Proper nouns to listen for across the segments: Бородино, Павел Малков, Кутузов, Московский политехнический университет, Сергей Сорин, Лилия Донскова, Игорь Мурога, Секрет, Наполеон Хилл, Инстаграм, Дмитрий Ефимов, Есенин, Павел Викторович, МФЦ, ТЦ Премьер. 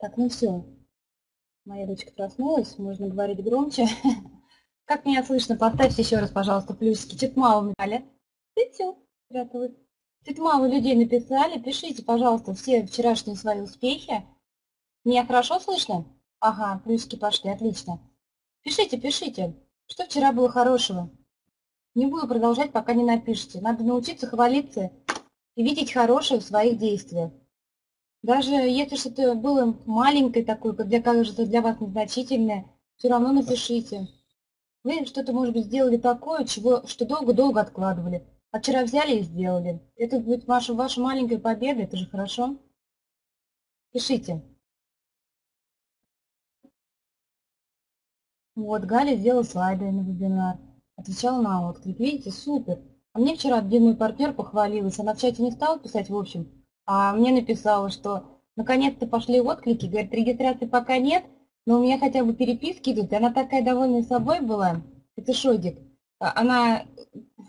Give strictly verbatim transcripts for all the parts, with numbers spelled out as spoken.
Так, ну все. Моя дочка проснулась, можно говорить громче. Как меня слышно? Поставьте еще раз, пожалуйста, плюсики. Чуть мало мне. Чуть мало людей написали. Пишите, пожалуйста, все вчерашние свои успехи. Меня хорошо слышно? Ага, плюсики пошли, отлично. Пишите, пишите. Что вчера было хорошего? Не буду продолжать, пока не напишите. Надо научиться хвалиться и видеть хорошее в своих действиях. Даже если что-то было маленькое такое, когда кажется для вас незначительное, все равно напишите. Вы что-то, может быть, сделали такое, чего, что долго-долго откладывали. А вчера взяли и сделали. Это будет ваша, ваша маленькая победа, это же хорошо. Пишите. Вот, Галя сделала слайды на вебинар. Отвечала на отклик. Видите, супер. А мне вчера один мой партнер похвалилась. Она в чате не стала писать, в общем. А мне написала, что наконец-то пошли отклики, говорит, регистрации пока нет, но у меня хотя бы переписки идут. И она такая довольная собой была, это Шодик. Она,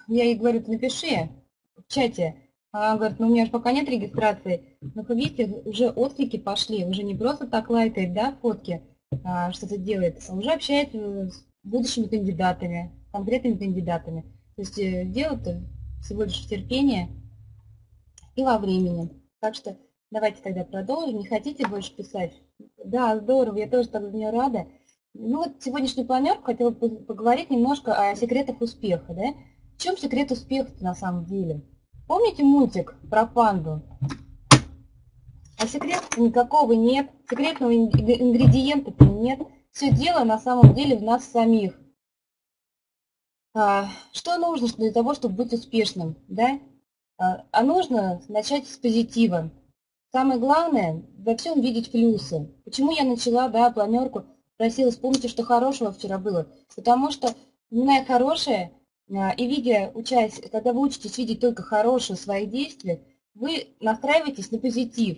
я ей говорю, напиши в чате. Она говорит, ну у меня же пока нет регистрации. Но видите, уже отклики пошли, уже не просто так лайкает, да, фотки, а, что-то делает, а уже общается с будущими кандидатами, с конкретными кандидатами. То есть дело-то всего лишь в терпении и во времени. Так что давайте тогда продолжим. Не хотите больше писать? Да, здорово, я тоже так за нее рада. Ну вот сегодняшний планер хотела поговорить немножко о секретах успеха. Да? В чем секрет успеха на самом деле? Помните мультик про панду? А секрета никакого нет, секретного ингредиента-то нет. Все дело на самом деле в нас самих. Что нужно для того, чтобы быть успешным? Да? А нужно начать с позитива. Самое главное, во всем видеть плюсы. Почему я начала, да, планерку, просила вспомнить, что хорошего вчера было. Потому что, зная хорошее, и видя, учась, когда вы учитесь видеть только хорошее в своих действиях, вы настраиваетесь на позитив.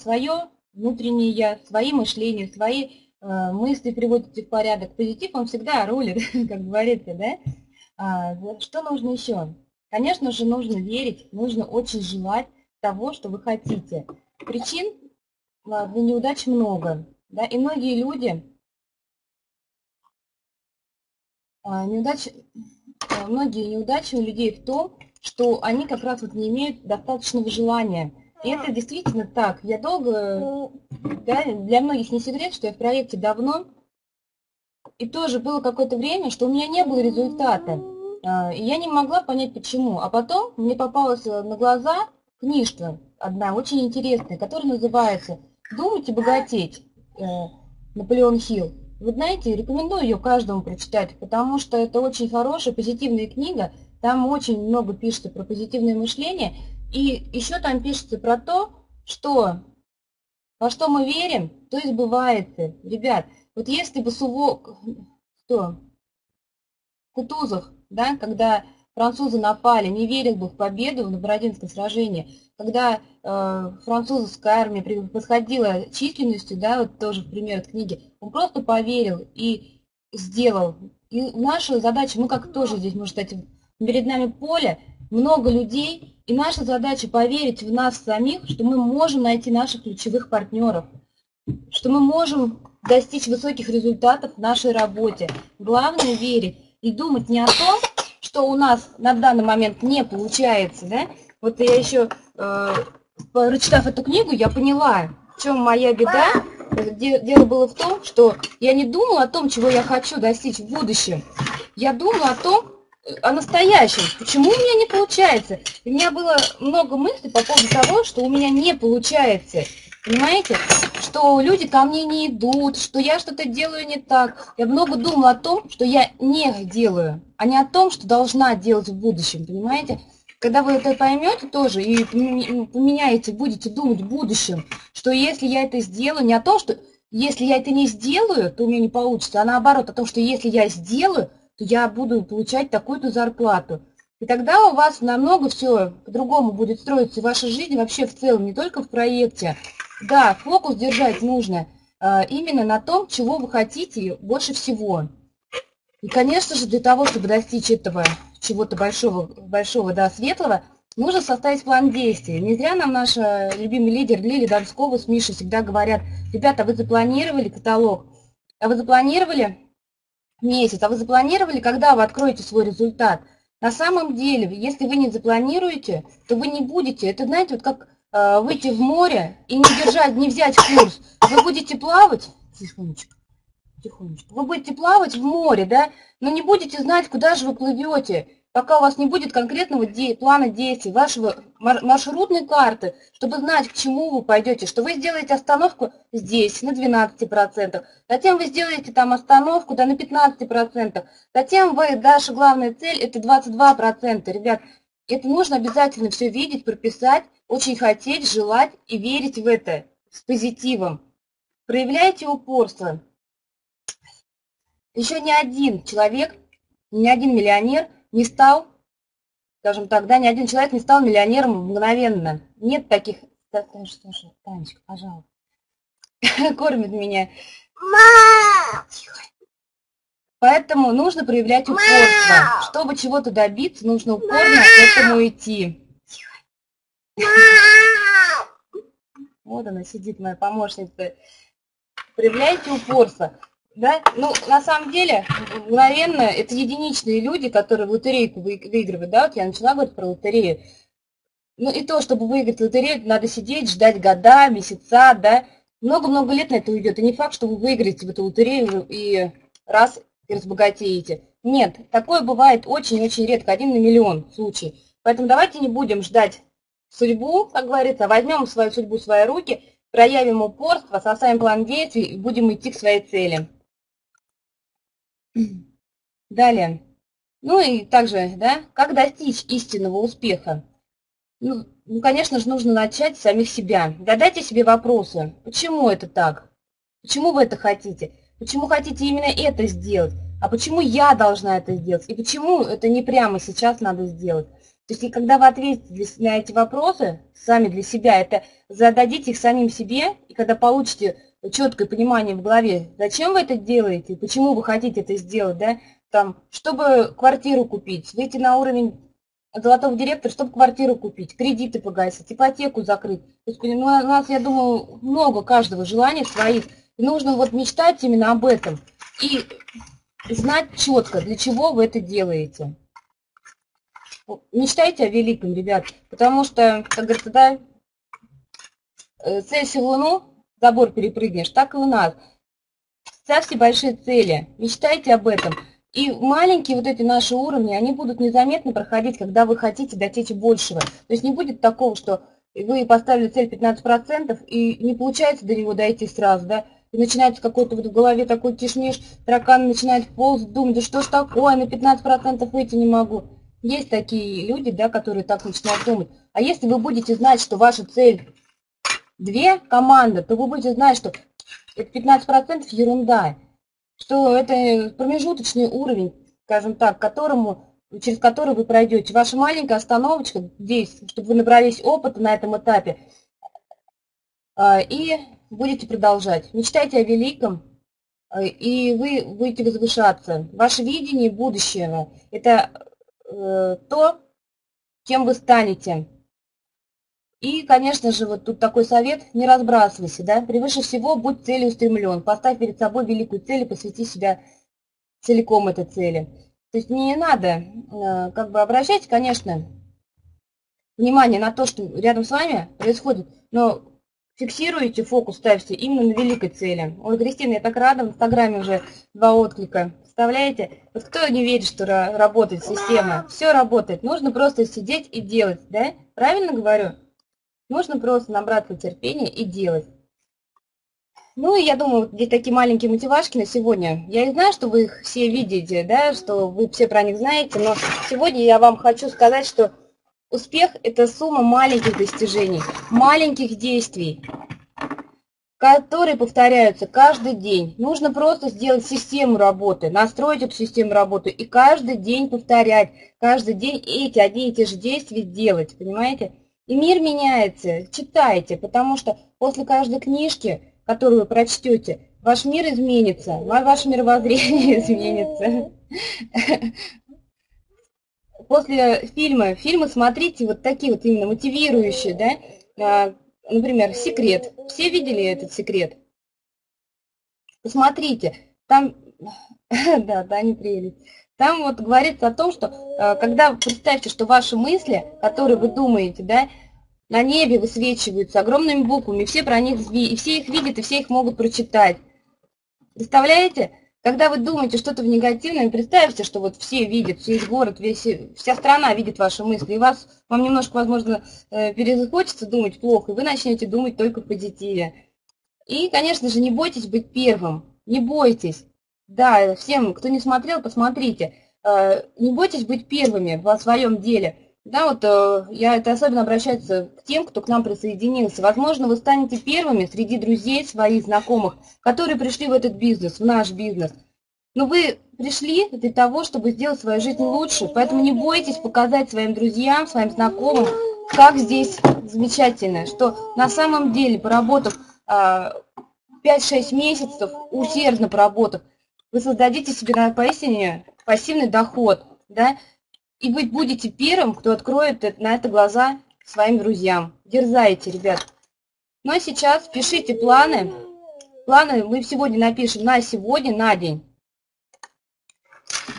Свое внутреннее я, свои мышления, свои мысли приводите в порядок. Позитив, он всегда рулит, как говорится, да? Что нужно еще? Конечно же, нужно верить, нужно очень желать того, что вы хотите. Причин для неудач много. Да? И многие люди, неудач, многие неудачи у людей в том, что они как раз вот не имеют достаточного желания. И это действительно так. Я долго, да, для многих не секрет, что я в проекте давно, и тоже было какое-то время, что у меня не было результата. И я не могла понять, почему. А потом мне попалась на глаза книжка одна, очень интересная, которая называется «Думать и богатеть», Наполеон Хилл. Вы знаете, рекомендую ее каждому прочитать, потому что это очень хорошая, позитивная книга. Там очень много пишется про позитивное мышление. И еще там пишется про то, что, во что мы верим, то и сбывается. Ребят, вот если бы Сувок, кто? Кутузов, да, когда французы напали, не верил бы в победу в Бородинском сражении, когда э, французская армия превосходила численностью, да, вот тоже пример от книги, он просто поверил и сделал. И наша задача, мы как тоже здесь, может быть, перед нами поле, много людей, и наша задача поверить в нас самих, что мы можем найти наших ключевых партнеров, что мы можем достичь высоких результатов в нашей работе. Главное верить. И думать не о том, что у нас на данный момент не получается. Да? Вот я еще, э, прочитав эту книгу, я поняла, в чем моя беда. Дело было в том, что я не думала о том, чего я хочу достичь в будущем. Я думала о том, о настоящем. Почему у меня не получается? У меня было много мыслей по поводу того, что у меня не получается. Понимаете, что люди ко мне не идут, что я что-то делаю не так. Я много думала о том, что я не делаю, а не о том, что должна делать в будущем, понимаете? Когда вы это поймете тоже и поменяете, будете думать в будущем, что если я это сделаю, не о том, что если я это не сделаю, то у меня не получится, а наоборот о том, что если я сделаю, то я буду получать такую-то зарплату. И тогда у вас намного все по-другому будет строиться ваша жизнь вообще в целом, не только в проекте. Да, фокус держать нужно э, именно на том, чего вы хотите больше всего. И, конечно же, для того, чтобы достичь этого чего-то большого, большого, да, светлого, нужно составить план действий. Не зря нам наш любимый лидер Лилия Донскова с Мишей всегда говорят: ребята, вы запланировали каталог, а вы запланировали месяц, а вы запланировали, когда вы откроете свой результат. На самом деле, если вы не запланируете, то вы не будете, это, знаете, вот как э, выйти в море и не держать, не взять курс. Вы будете плавать, тихонечко, тихонечко, вы будете плавать в море, да, но не будете знать, куда же вы плывете, пока у вас не будет конкретного де- плана действий, вашего мар- маршрутной карты, чтобы знать, к чему вы пойдете, что вы сделаете остановку здесь на двенадцати процентах, затем вы сделаете там остановку, да, на пятнадцати процентах, затем вы, ваша главная цель это двадцать два процента, ребят, это нужно обязательно все видеть, прописать, очень хотеть, желать и верить в это с позитивом. Проявляйте упорство. Еще ни один человек, ни один миллионер не стал, скажем так, да, ни один человек не стал миллионером мгновенно. Нет таких... Танечка, пожалуйста. Кормит меня. Мама! Поэтому нужно проявлять упорство. Чтобы чего-то добиться, нужно упорно к этому идти. Вот она сидит, моя помощница. Проявляйте упорство. Да? Ну, на самом деле, мгновенно, это единичные люди, которые в лотерейку выигрывают, да, вот я начала говорить про лотерею. Ну и то, чтобы выиграть лотерею, надо сидеть, ждать года, месяца, да, много-много лет на это уйдет, и не факт, что вы выиграете в эту лотерею и раз и разбогатеете. Нет, такое бывает очень-очень редко, один на миллион случай. Поэтому давайте не будем ждать судьбу, как говорится, возьмем свою судьбу в свои руки, проявим упорство, составим план действий и будем идти к своей цели. Далее. Ну и также, да, как достичь истинного успеха? Ну, ну, конечно же, нужно начать с самих себя. Задайте себе вопросы. Почему это так? Почему вы это хотите? Почему хотите именно это сделать? А почему я должна это сделать? И почему это не прямо сейчас надо сделать? То есть, когда вы ответите на эти вопросы сами для себя, это зададите их самим себе, и когда получите четкое понимание в голове, зачем вы это делаете, почему вы хотите это сделать, да, там, чтобы квартиру купить, выйти на уровень золотого директора, чтобы квартиру купить, кредиты погасить, ипотеку закрыть. Господи, ну, у нас, я думаю, много каждого желания своих. И нужно вот мечтать именно об этом и знать четко, для чего вы это делаете. Мечтайте о великом, ребят, потому что, как говорится, да, цель всю луну, забор перепрыгнешь, так и у нас. Ставьте большие цели, мечтайте об этом. И маленькие вот эти наши уровни, они будут незаметно проходить, когда вы хотите достичь большего. То есть не будет такого, что вы поставили цель пятнадцать процентов и не получается до него дойти сразу, да? И начинается какой-то вот в голове такой кишмиш, таракан начинает ползать, думать, да что ж такое, на пятнадцать процентов выйти не могу. Есть такие люди, да, которые так начинают думать. А если вы будете знать, что ваша цель две команды, то вы будете знать, что это пятнадцать процентов ерунда, что это промежуточный уровень, скажем так, которому, через который вы пройдете. Ваша маленькая остановочка здесь, чтобы вы набрались опыта на этом этапе и будете продолжать. Мечтайте о великом, и вы будете возвышаться. Ваше видение будущего – это то, кем вы станете. И, конечно же, вот тут такой совет, не разбрасывайся, да, превыше всего будь целеустремлен, поставь перед собой великую цель и посвяти себя целиком этой цели. То есть не надо, как бы, обращать, конечно, внимание на то, что рядом с вами происходит, но фиксируйте, фокус ставьте именно на великой цели. Ой, Кристина, я так рада, в Инстаграме уже два отклика. Представляете? Вот кто не верит, что работает система? Все работает. Нужно просто сидеть и делать, да? Правильно говорю? Нужно просто набраться терпения и делать. Ну, и я думаю, вот здесь такие маленькие мотивашки на сегодня. Я не знаю, что вы их все видите, да, что вы все про них знаете, но сегодня я вам хочу сказать, что успех – это сумма маленьких достижений, маленьких действий, которые повторяются каждый день. Нужно просто сделать систему работы, настроить эту систему работы и каждый день повторять, каждый день эти одни и те же действия делать, понимаете? И мир меняется, читайте, потому что после каждой книжки, которую вы прочтете, ваш мир изменится, ваше мировоззрение изменится. после фильма, фильмы смотрите вот такие вот именно мотивирующие, да, например, «Секрет». Все видели этот «Секрет»? Посмотрите, там, да, да, не прелесть. Там вот говорится о том, что когда, представьте, что ваши мысли, которые вы думаете, да, на небе высвечиваются огромными буквами, все про них, и все их видят, и все их могут прочитать. Представляете? Когда вы думаете что-то в негативном, представьте, что вот все видят, весь город, весь, вся страна видит ваши мысли, и вас, вам немножко, возможно, перезахочется думать плохо, и вы начнете думать только в позитиве. И, конечно же, не бойтесь быть первым, не бойтесь. Да, всем, кто не смотрел, посмотрите. Не бойтесь быть первыми во своем деле. Да, вот я это особенно обращаюсь к тем, кто к нам присоединился. Возможно, вы станете первыми среди друзей, своих знакомых, которые пришли в этот бизнес, в наш бизнес. Но вы пришли для того, чтобы сделать свою жизнь лучше, поэтому не бойтесь показать своим друзьям, своим знакомым, как здесь замечательно, что на самом деле, поработав пять-шесть месяцев, усердно поработав, вы создадите себе поистине пассивный доход, да? И вы будете первым, кто откроет на это глаза своим друзьям. Дерзайте, ребят. Ну а сейчас пишите планы. Планы мы сегодня напишем на сегодня, на день.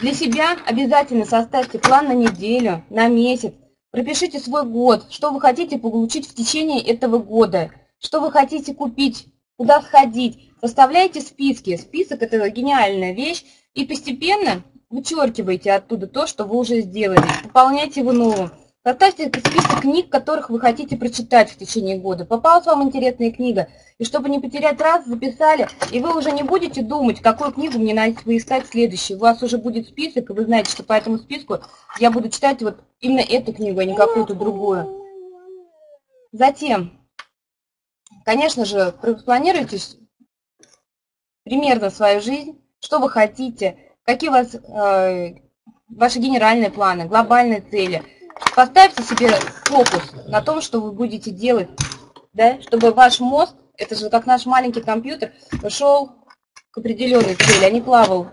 Для себя обязательно составьте план на неделю, на месяц. Пропишите свой год, что вы хотите получить в течение этого года, что вы хотите купить, куда сходить. Составляйте списки. Список – это гениальная вещь. И постепенно вычеркивайте оттуда то, что вы уже сделали, пополняйте его новым. Составьте список книг, которых вы хотите прочитать в течение года. Попалась вам интересная книга, и чтобы не потерять раз, записали, и вы уже не будете думать, какую книгу мне надо поискать следующую. У вас уже будет список, и вы знаете, что по этому списку я буду читать вот именно эту книгу, а не какую-то другую. Затем, конечно же, планируйте примерно свою жизнь, что вы хотите, какие у вас э, ваши генеральные планы, глобальные цели. Поставьте себе фокус на том, что вы будете делать, да, чтобы ваш мозг, это же как наш маленький компьютер, шел к определенной цели, а не плавал,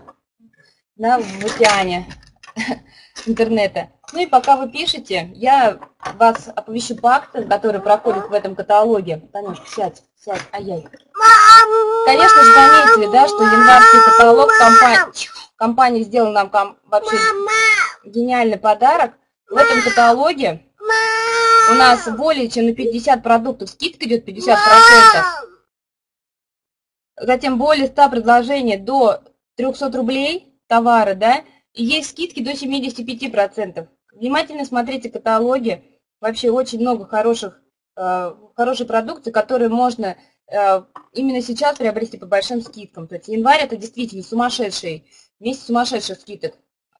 да, в океане интернета. Ну и пока вы пишете, я вас оповещу по акциям, которые проходят в этом каталоге. Танюшка, сядь, сядь, ай-яй. Конечно же, заметили, да, что январский каталог компании... Компания сделала нам вообще гениальный подарок. В этом каталоге у нас более чем на пятьдесят продуктов скидка идет, пятьдесят процентов. Затем более ста предложений до трёхсот рублей товары, да, и есть скидки до семидесяти пяти процентов. Внимательно смотрите каталоги. Вообще очень много хороших, э, хорошей продукции, которые можно э, именно сейчас приобрести по большим скидкам. То есть январь – это действительно сумасшедший месяц сумасшедших скидок.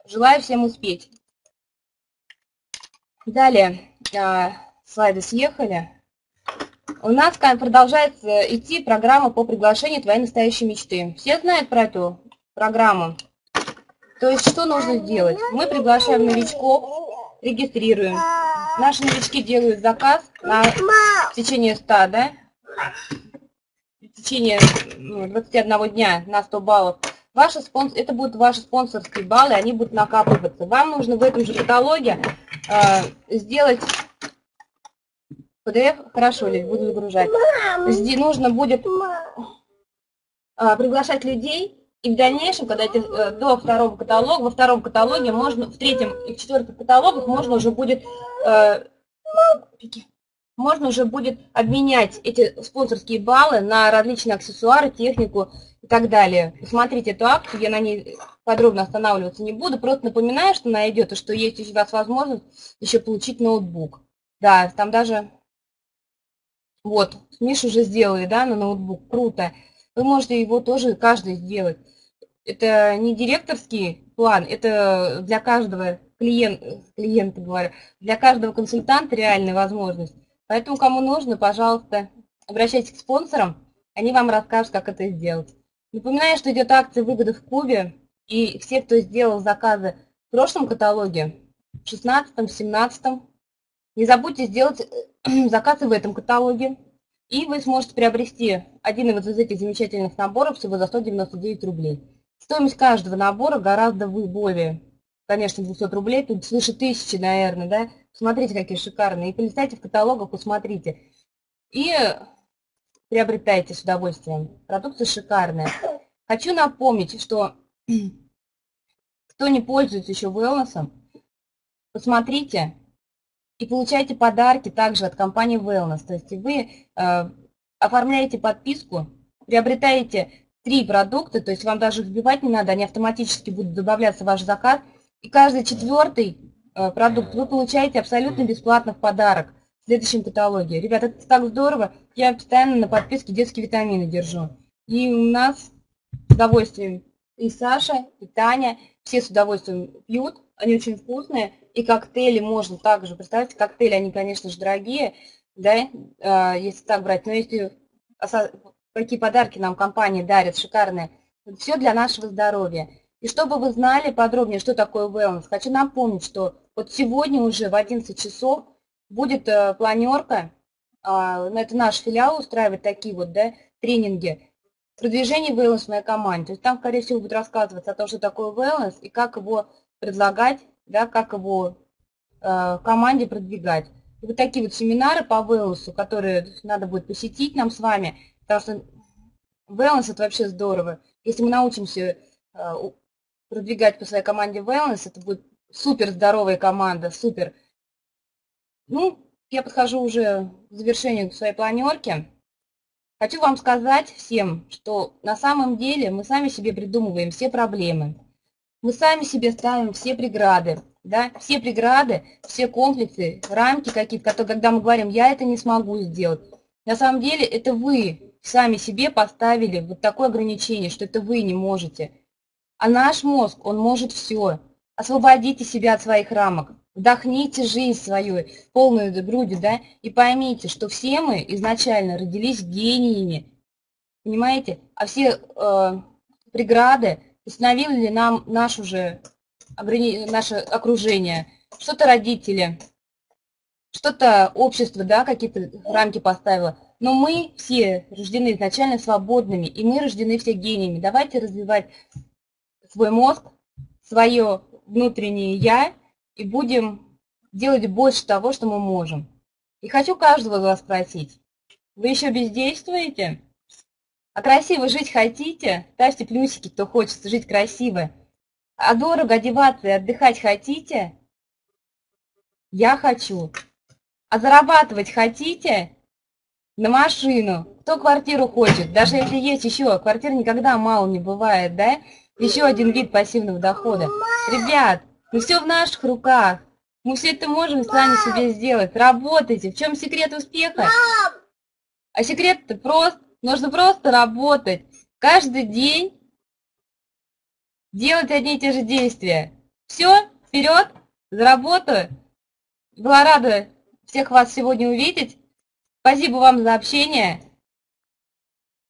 Желаю всем успеть. Далее, слайды съехали. У нас продолжает идти программа по приглашению твоей настоящей мечты. Все знают про эту программу? То есть, что нужно сделать? Мы приглашаем новичков, регистрируем. Наши новички делают заказ на, в течение ста, да? В течение двадцати одного дня на сто баллов. Ваши спонс... Это будут ваши спонсорские баллы, они будут накапливаться. Вам нужно в этом же каталоге э, сделать пи ди эф, хорошо, Лиль, буду загружать. Здесь нужно будет э, приглашать людей, и в дальнейшем, когда эти, э, до второго каталога, во втором каталоге можно, в третьем и в четвертом каталогах можно уже будет э, можно уже будет обменять эти спонсорские баллы на различные аксессуары, технику и так далее. Посмотрите эту акцию, я на ней подробно останавливаться не буду, просто напоминаю, что она идет, и что есть у вас возможность еще получить ноутбук. Да, там даже, вот, Мишу уже сделали, да, на ноутбук, круто. Вы можете его тоже каждый сделать. Это не директорский план, это для каждого клиента, клиента говорю, для каждого консультанта реальная возможность. Поэтому, кому нужно, пожалуйста, обращайтесь к спонсорам, они вам расскажут, как это сделать. Напоминаю, что идет акция «Выгода в Кубе», и все, кто сделал заказы в прошлом каталоге, в шестнадцатом, семнадцатом, не забудьте сделать заказы в этом каталоге, и вы сможете приобрести один из этих замечательных наборов всего за сто девяносто девять рублей. Стоимость каждого набора гораздо более конечно, двести рублей, тут свыше тысячи, наверное, да. Смотрите, какие шикарные. И полистайте в каталогах, усмотрите. И приобретайте с удовольствием. Продукция шикарная. Хочу напомнить, что кто не пользуется еще Wellness, посмотрите и получайте подарки также от компании Wellness. То есть вы э, оформляете подписку, приобретаете три продукта, то есть вам даже вбивать не надо, они автоматически будут добавляться в ваш заказ. И каждый четвертый э, продукт вы получаете абсолютно бесплатно в подарок в следующем каталоге. Ребята, это так здорово, я постоянно на подписке детские витамины держу. И у нас с удовольствием и Саша, и Таня, все с удовольствием пьют, они очень вкусные. И коктейли можно также, представьте, коктейли, они, конечно же, дорогие, да, э, если так брать, но если какие подарки нам компании дарят, шикарные, все для нашего здоровья. И чтобы вы знали подробнее, что такое wellness, хочу напомнить, что вот сегодня уже в одиннадцать часов будет э, планерка, э, это наш филиал устраивает такие вот, да, тренинги, продвижение wellness в моей команде. То есть там, скорее всего, будет рассказываться о том, что такое wellness и как его предлагать, да, как его э, команде продвигать. И вот такие вот семинары по wellness, которые надо будет посетить нам с вами, потому что wellness это вообще здорово. Если мы научимся э, продвигать по своей команде wellness, это будет супер здоровая команда, супер. Ну, я подхожу уже к завершению своей планерки. Хочу вам сказать всем, что на самом деле мы сами себе придумываем все проблемы. Мы сами себе ставим все преграды, да, все преграды, все комплексы, рамки какие-то, когда мы говорим, я это не смогу сделать. На самом деле это вы сами себе поставили вот такое ограничение, что это вы не можете. А наш мозг, он может все. Освободите себя от своих рамок. Вдохните жизнь свою, полную грудью, да, и поймите, что все мы изначально родились гениями, понимаете? А все э, преграды установили нам наше, уже, наше окружение, что-то родители, что-то общество, да, какие-то рамки поставило. Но мы все рождены изначально свободными, и мы рождены все гениями. Давайте развивать свой мозг, свое внутреннее «я», и будем делать больше того, что мы можем. И хочу каждого из вас спросить, вы еще бездействуете? А красиво жить хотите? Ставьте плюсики, кто хочет жить красиво. А дорого одеваться и отдыхать хотите? Я хочу. А зарабатывать хотите? На машину. Кто квартиру хочет? Даже если есть еще, квартир никогда мало не бывает, да? Еще один вид пассивного дохода. Ребят, ну все в наших руках. Мы все это можем сами себе сделать. Работайте. В чем секрет успеха? А секрет-то прост. Нужно просто работать. Каждый день делать одни и те же действия. Все, вперед, за работу. Была рада всех вас сегодня увидеть. Спасибо вам за общение.